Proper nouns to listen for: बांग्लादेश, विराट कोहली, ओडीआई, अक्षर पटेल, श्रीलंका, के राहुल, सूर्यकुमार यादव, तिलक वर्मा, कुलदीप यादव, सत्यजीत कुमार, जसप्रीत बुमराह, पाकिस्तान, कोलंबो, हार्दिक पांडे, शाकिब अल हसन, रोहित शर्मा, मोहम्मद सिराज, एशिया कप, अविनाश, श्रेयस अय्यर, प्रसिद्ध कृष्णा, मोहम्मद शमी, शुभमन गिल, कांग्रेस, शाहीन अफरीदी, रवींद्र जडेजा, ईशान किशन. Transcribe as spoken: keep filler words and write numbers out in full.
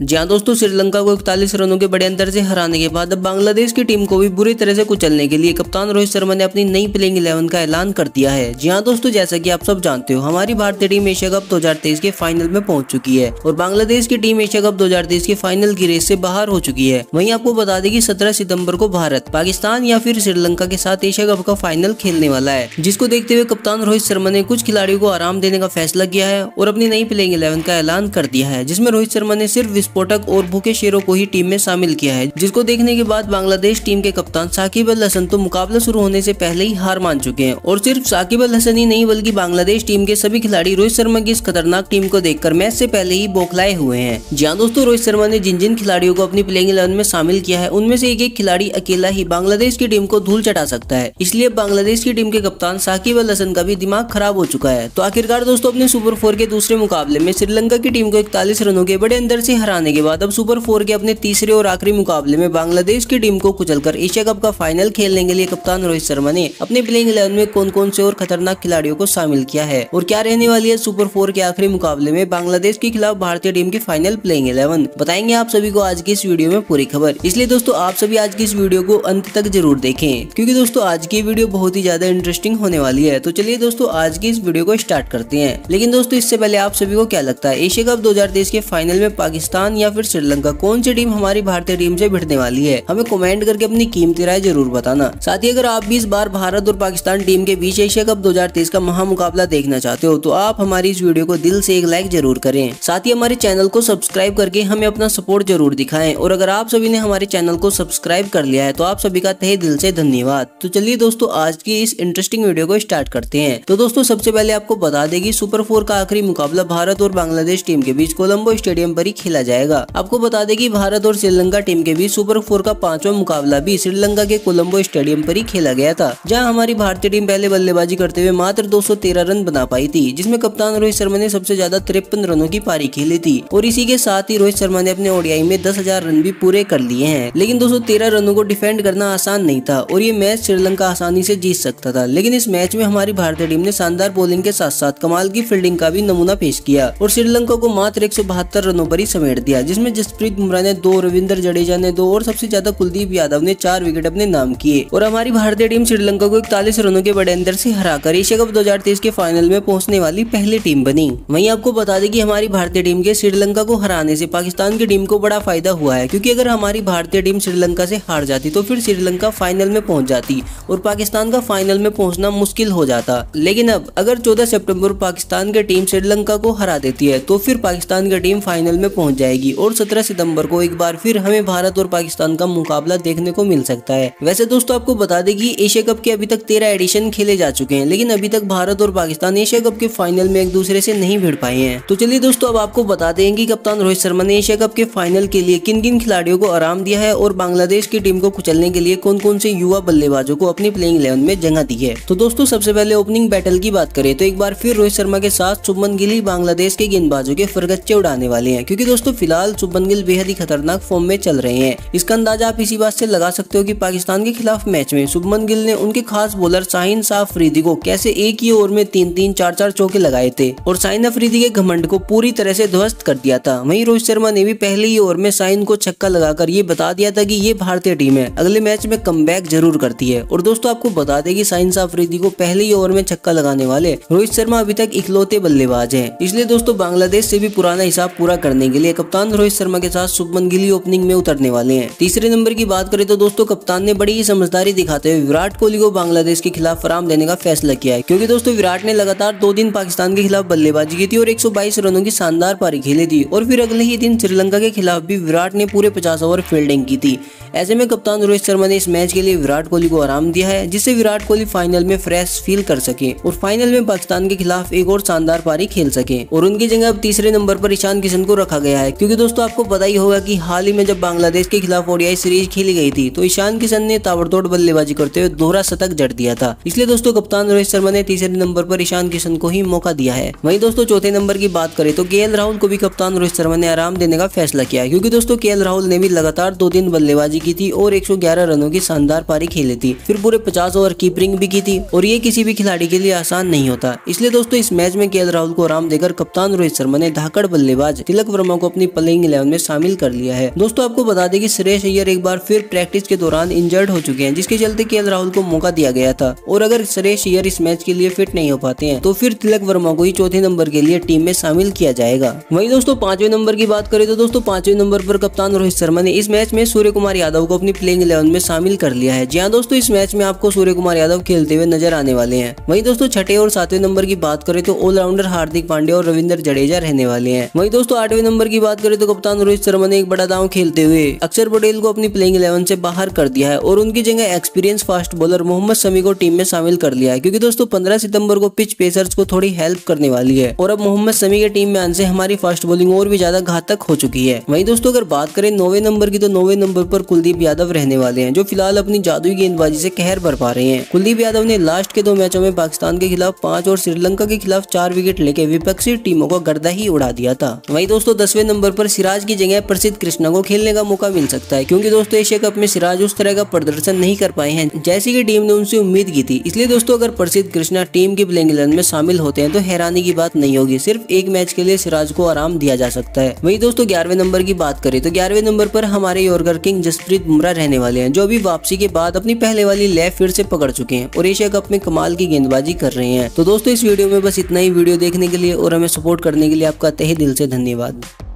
जी हाँ दोस्तों, श्रीलंका को इकतालीस रनों के बड़े अंतर से हराने के बाद अब बांग्लादेश की टीम को भी बुरी तरह से कुचलने के लिए कप्तान रोहित शर्मा ने अपनी नई प्लेइंग इलेवन का ऐलान कर दिया है। जी हाँ दोस्तों, जैसा कि आप सब जानते हो, हमारी भारतीय टीम एशिया कप दो हज़ार तेईस के फाइनल में पहुंच चुकी है और बांग्लादेश की टीम एशिया कप दो हज़ार तेईस के फाइनल की रेस से बाहर हो चुकी है। वहीं आपको बता दें कि सत्रह सितम्बर को भारत, पाकिस्तान या फिर श्रीलंका के साथ एशिया कप का फाइनल खेलने वाला है, जिसको देखते हुए कप्तान रोहित शर्मा ने कुछ खिलाड़ियों को आराम देने का फैसला किया है और अपनी नई प्लेइंग इलेवन का ऐलान कर दिया है, जिसमें रोहित शर्मा ने सिर्फ स्फोटक और भूखे शेरों को ही टीम में शामिल किया है, जिसको देखने के बाद बांग्लादेश टीम के कप्तान शाकिब अल हसन तो मुकाबला शुरू होने से पहले ही हार मान चुके हैं। और सिर्फ शाकिब अल हसन ही नहीं बल्कि बांग्लादेश टीम के सभी खिलाड़ी रोहित शर्मा की इस खतरनाक टीम को देखकर मैच से पहले ही बौखलाए हुए हैं। जी हाँ दोस्तों, रोहित शर्मा ने जिन जिन खिलाड़ियों को अपनी प्लेइंग इलेवन में शामिल किया है, उनमें से एक एक खिलाड़ी अकेला ही बांग्लादेश की टीम को धूल चटा सकता है, इसलिए बांग्लादेश की टीम के कप्तान शाकिब अल हसन का भी दिमाग खराब हो चुका है। तो आखिरकार दोस्तों, अपने सुपर फोर के दूसरे मुकाबले में श्रीलंका की टीम को इकतालीस रनों के बड़े अंतर से हरा आने के बाद अब सुपर फोर के अपने तीसरे और आखिरी मुकाबले में बांग्लादेश की टीम को कुचलकर एशिया कप का फाइनल खेलने के लिए कप्तान रोहित शर्मा ने अपने प्लेइंग इलेवन में कौन कौन से और खतरनाक खिलाड़ियों को शामिल किया है और क्या रहने वाली है सुपर फोर के आखिरी मुकाबले में बांग्लादेश के खिलाफ भारतीय टीम की फाइनल प्लेइंग इलेवन, बताएंगे आप सभी को आज की इस वीडियो में पूरी खबर। इसलिए दोस्तों, आप सभी आज की इस वीडियो को अंत तक जरूर देखें, क्योंकि दोस्तों आज की वीडियो बहुत ही ज्यादा इंटरेस्टिंग होने वाली है। तो चलिए दोस्तों, आज की इस वीडियो को स्टार्ट करते हैं। लेकिन दोस्तों, इससे पहले आप सभी को क्या लगता है एशिया कप दो हजार तेईस के फाइनल में पाकिस्तान या फिर श्रीलंका, कौन सी टीम हमारी भारतीय टीम से भिड़ने वाली है? हमें कमेंट करके अपनी कीमती राय जरूर बताना। साथ ही अगर आप भी इस बार भारत और पाकिस्तान टीम के बीच एशिया कप दो हज़ार तेईस का महामुकाबला देखना चाहते हो तो आप हमारी इस वीडियो को दिल से एक लाइक जरूर करें। साथ ही हमारे चैनल को सब्सक्राइब करके हमें अपना सपोर्ट जरूर दिखाएं और अगर आप सभी ने हमारे चैनल को सब्सक्राइब कर लिया है तो आप सभी का तहे दिल से धन्यवाद। तो चलिए दोस्तों, आज की इस इंटरेस्टिंग वीडियो को स्टार्ट करते हैं। तो दोस्तों, सबसे पहले आपको बता दें कि सुपर फोर का आखिरी मुकाबला भारत और बांग्लादेश टीम के बीच कोलंबो स्टेडियम पर ही खेला जाएगा। आपको बता दें कि भारत और श्रीलंका टीम के बीच सुपर फोर का पांचवा मुकाबला भी श्रीलंका के कोलंबो स्टेडियम पर ही खेला गया था, जहां हमारी भारतीय टीम पहले बल्लेबाजी करते हुए मात्र दो सौ तेरह रन बना पाई थी, जिसमें कप्तान रोहित शर्मा ने सबसे ज्यादा तिरपन रनों की पारी खेली थी और इसी के साथ ही रोहित शर्मा ने अपने ओडीआई में दस हजार रन भी पूरे कर लिए हैं। लेकिन दो सौ तेरह रनों को डिफेंड करना आसान नहीं था और ये मैच श्रीलंका आसानी से जीत सकता था, लेकिन इस मैच में हमारी भारतीय टीम ने शानदार बॉलिंग के साथ साथ कमाल की फील्डिंग का भी नमूना पेश किया और श्रीलंका को मात्र एक सौ बहत्तर रनों पर ही समेट दिया, जिसमें जसप्रीत बुमराह ने दो, रवींद्र जडेजा ने दो और सबसे ज्यादा कुलदीप यादव ने चार विकेट अपने नाम किए और हमारी भारतीय टीम श्रीलंका को इकतालीस रनों के बड़े अंतर से हराकर एशिया कप दो हज़ार तेईस के फाइनल में पहुंचने वाली पहली टीम बनी। वहीं आपको बता दें कि हमारी भारतीय टीम के श्रीलंका को हराने से पाकिस्तान की टीम को बड़ा फायदा हुआ है, क्योंकि अगर हमारी भारतीय टीम श्रीलंका से हार जाती तो फिर श्रीलंका फाइनल में पहुँच जाती और पाकिस्तान का फाइनल में पहुँचना मुश्किल हो जाता। लेकिन अब अगर चौदह सितंबर पाकिस्तान की टीम श्रीलंका को हरा देती है तो फिर पाकिस्तान की टीम फाइनल में पहुँच जाएगी और सत्रह सितंबर को एक बार फिर हमें भारत और पाकिस्तान का मुकाबला देखने को मिल सकता है। वैसे दोस्तों, आपको बता दें कि एशिया कप के अभी तक तेरह एडिशन खेले जा चुके हैं, लेकिन अभी तक भारत और पाकिस्तान एशिया कप के फाइनल में एक दूसरे से नहीं भिड़ पाए हैं। तो चलिए दोस्तों, अब आपको बता दें कि कप्तान रोहित शर्मा ने एशिया कप के फाइनल के लिए किन किन खिलाड़ियों को आराम दिया है और बांग्लादेश की टीम को कुचलने के लिए कौन कौन से युवा बल्लेबाजों को अपनी प्लेइंग इलेवन में जगह दी है। तो दोस्तों, सबसे पहले ओपनिंग बैटल की बात करें तो एक बार फिर रोहित शर्मा के साथ शुभमन गिल बांग्लादेश के गेंदबाजों के फरगच्चे उड़ाने वाले हैं, क्योंकि दोस्तों फिलहाल शुभमन गिल बेहद ही खतरनाक फॉर्म में चल रहे हैं। इसका अंदाजा आप इसी बात से लगा सकते हो कि पाकिस्तान के खिलाफ मैच में शुभमन गिल ने उनके खास बॉलर शाहीन अफरीदी को कैसे एक ही ओवर में तीन तीन चार चार चौके लगाए थे और शाहीन अफरीदी के घमंड को पूरी तरह से ध्वस्त कर दिया था। वहीं रोहित शर्मा ने भी पहले ही ओवर में शाहीन को छक्का लगाकर ये बता दिया था कि ये भारतीय टीम है, अगले मैच में कमबैक जरूर करती है। और दोस्तों, आपको बता दें कि शाहीन अफरीदी को पहले ही ओवर में छक्का लगाने वाले रोहित शर्मा अभी तक इकलौते बल्लेबाज है, इसलिए दोस्तों बांग्लादेश से भी पुराना हिसाब पूरा करने के लिए कप्तान रोहित शर्मा के साथ शुभमन गिल ओपनिंग में उतरने वाले हैं। तीसरे नंबर की बात करें तो दोस्तों, कप्तान ने बड़ी ही समझदारी दिखाते हुए विराट कोहली को बांग्लादेश के खिलाफ आराम देने का फैसला किया है, क्योंकि दोस्तों विराट ने लगातार दो दिन पाकिस्तान के खिलाफ बल्लेबाजी की थी और एक सौ बाईस रनों की शानदार पारी खेली थी और फिर अगले ही दिन श्रीलंका के खिलाफ भी विराट ने पूरे पचास ओवर फील्डिंग की थी। ऐसे में कप्तान रोहित शर्मा ने इस मैच के लिए विराट कोहली को आराम दिया है, जिससे विराट कोहली फाइनल में फ्रेश फील कर सके और फाइनल में पाकिस्तान के खिलाफ एक और शानदार पारी खेल सके। और उनकी जगह अब तीसरे नंबर पर ईशान किशन को रखा गया है, क्योंकि दोस्तों आपको पता ही होगा कि हाल ही में जब बांग्लादेश के खिलाफ ओडीआई सीरीज खेली गई थी तो ईशान किशन ने ताबड़तोड़ बल्लेबाजी करते हुए दोहरा शतक जड़ दिया था, इसलिए दोस्तों कप्तान रोहित शर्मा ने तीसरे नंबर पर ईशान किशन को ही मौका दिया है। वहीं दोस्तों, चौथे नंबर की बात करें तो के राहुल को भी कप्तान रोहित शर्मा ने आराम देने का फैसला किया, क्योंकि दोस्तों के राहुल ने भी लगातार दो दिन बल्लेबाजी की थी और एक सौ ग्यारह रनों की शानदार पारी खेली थी, फिर पूरे पचास ओवर कीपरिंग भी की थी और ये किसी भी खिलाड़ी के लिए आसान नहीं होता। इसलिए दोस्तों इस मैच में के राहुल को आराम देकर कप्तान रोहित शर्मा ने धाकड़ बल्लेबाज तिलक वर्मा को अपनी प्लेइंग इलेवन में शामिल कर लिया है। दोस्तों आपको बता दें कि श्रेयस अय्यर एक बार फिर प्रैक्टिस के दौरान इंजर्ड हो चुके हैं, जिसके चलते के राहुल को मौका दिया गया था और अगर श्रेयस अय्यर इस मैच के लिए फिट नहीं हो पाते हैं तो फिर तिलक वर्मा को ही चौथे नंबर के लिए टीम में शामिल किया जाएगा। वहीं दोस्तों पांचवें नंबर की बात करें तो दोस्तों पांचवें नंबर पर कप्तान रोहित शर्मा ने इस मैच में सूर्यकुमार यादव को अपनी प्लेइंग इलेवन में शामिल कर लिया है। जी हाँ दोस्तों, इस मैच में आपको सूर्यकुमार यादव खेलते हुए नजर आने वाले हैं। वहीं दोस्तों छठे और सातवें नंबर की बात करें तो ऑलराउंडर हार्दिक पांडे और रवींद्र जडेजा रहने वाले हैं। वहीं दोस्तों आठवें नंबर की बात करें तो कप्तान रोहित शर्मा ने एक बड़ा दांव खेलते हुए अक्षर पटेल को अपनी प्लेइंग इलेवन से बाहर कर दिया है और उनकी जगह experience fast bowler मोहम्मद शमी को टीम में शामिल कर लिया है, क्योंकि दोस्तों पंद्रह सितंबर को पिच पेसर्स को थोड़ी हेल्प करने वाली है और अब मोहम्मद शमी के टीम में आने से हमारी फास्ट बॉलिंग और भी ज्यादा घातक हो चुकी है। वहीं दोस्तों अगर बात करें नौवे नंबर की तो नौवे नंबर पर कुलदीप यादव रहने वाले हैं, जो फिलहाल अपनी जादुई गेंदबाजी से कहर बरपा रहे हैं। कुलदीप यादव ने लास्ट के दो मैचों में पाकिस्तान के खिलाफ पांच और श्रीलंका के खिलाफ चार विकेट लेके विपक्षी टीमों का गर्दा ही उड़ा दिया था। वहीं दोस्तों दसवें नंबर पर सिराज की जगह प्रसिद्ध कृष्णा को खेलने का मौका मिल सकता है, क्योंकि दोस्तों एशिया कप में सिराज उस तरह का प्रदर्शन नहीं कर पाए हैं जैसी की टीम ने उनसे उम्मीद की थी। इसलिए दोस्तों अगर प्रसिद्ध कृष्णा टीम की प्लेइंग इलेवन में शामिल होते हैं तो हैरानी की बात नहीं होगी, सिर्फ एक मैच के लिए सिराज को आराम दिया जा सकता है। वहीं दोस्तों ग्यारहवें नंबर की बात करें तो ग्यारहवें नंबर पर हमारे यॉर्कर किंग जसप्रीत बुमराह रहने वाले हैं, जो अभी वापसी के बाद अपनी पहले वाली लय फिर से पकड़ चुके हैं और एशिया कप में कमाल की गेंदबाजी कर रहे हैं। तो दोस्तों इस वीडियो में बस इतना ही। वीडियो देखने के लिए और हमें सपोर्ट करने के लिए आपका तहे दिल से धन्यवाद।